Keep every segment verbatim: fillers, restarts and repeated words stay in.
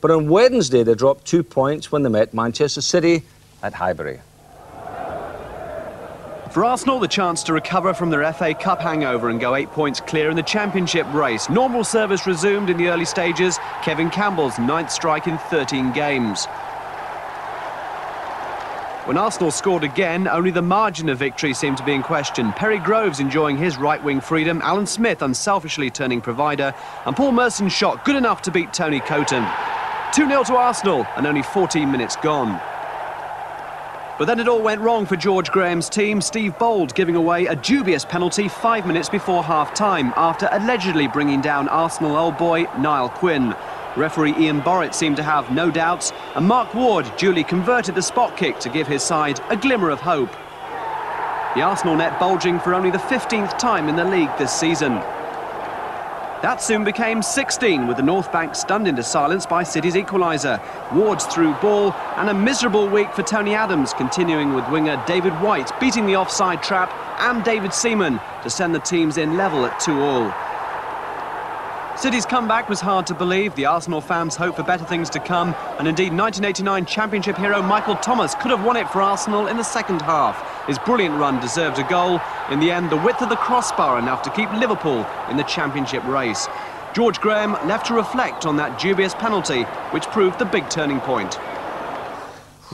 But on Wednesday, they dropped two points when they met Manchester City at Highbury. For Arsenal, the chance to recover from their F A Cup hangover and go eight points clear in the championship race. Normal service resumed in the early stages. Kevin Campbell's ninth strike in thirteen games. When Arsenal scored again, only the margin of victory seemed to be in question. Perry Groves enjoying his right-wing freedom, Alan Smith unselfishly turning provider, and Paul Merson's shot good enough to beat Tony Coton. two nil to Arsenal, and only fourteen minutes gone. But then it all went wrong for George Graham's team, Steve Bold giving away a dubious penalty five minutes before half-time after allegedly bringing down Arsenal old boy Niall Quinn. Referee Ian Borritt seemed to have no doubts, and Mark Ward duly converted the spot kick to give his side a glimmer of hope. The Arsenal net bulging for only the fifteenth time in the league this season. That soon became sixteen, with the North Bank stunned into silence by City's equaliser. Ward's through ball, and a miserable week for Tony Adams, continuing with winger David White beating the offside trap and David Seaman to send the teams in level at two all. City's comeback was hard to believe. The Arsenal fans hope for better things to come, and indeed nineteen eighty-nine Championship hero Michael Thomas could have won it for Arsenal in the second half. His brilliant run deserved a goal. In the end, the width of the crossbar enough to keep Liverpool in the championship race. George Graham left to reflect on that dubious penalty, which proved the big turning point.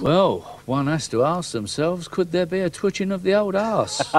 Well, one has to ask themselves, could there be a twitching of the old arse?